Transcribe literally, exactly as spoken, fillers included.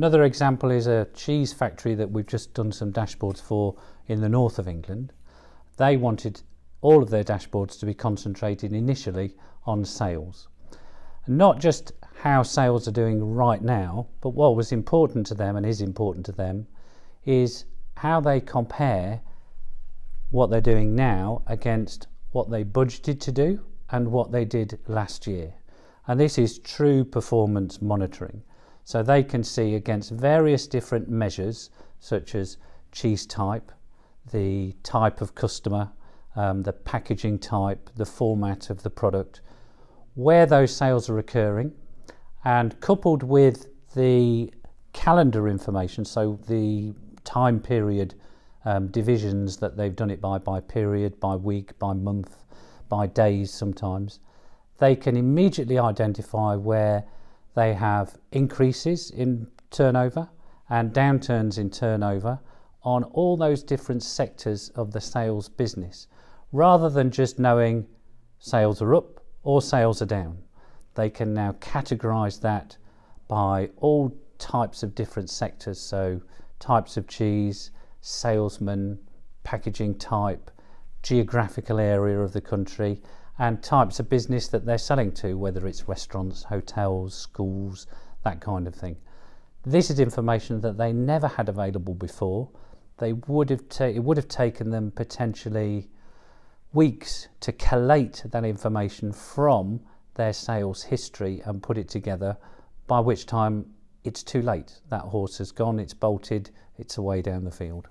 Another example is a cheese factory that we've just done some dashboards for in the north of England. They wanted all of their dashboards to be concentrated initially on sales. Not just how sales are doing right now, but what was important to them and is important to them is how they compare what they're doing now against what they budgeted to do and what they did last year. And this is true performance monitoring. So they can see against various different measures, such as cheese type, the type of customer, um, the packaging type, the format of the product, where those sales are occurring, and coupled with the calendar information, so the time period um, divisions that they've done it by, by period, by week, by month, by days sometimes, they can immediately identify where they have increases in turnover and downturns in turnover on all those different sectors of the sales business, rather than just knowing sales are up or sales are down. They can now categorize that by all types of different sectors, so types of cheese, salesmen, packaging type, geographical area of the country, and types of business that they're selling to, whether it's restaurants, hotels, schools, that kind of thing. This is information that they never had available before. They would have ta- it would have taken them potentially weeks to collate that information from their sales history and put it together, by which time it's too late. That horse has gone, it's bolted, it's away down the field.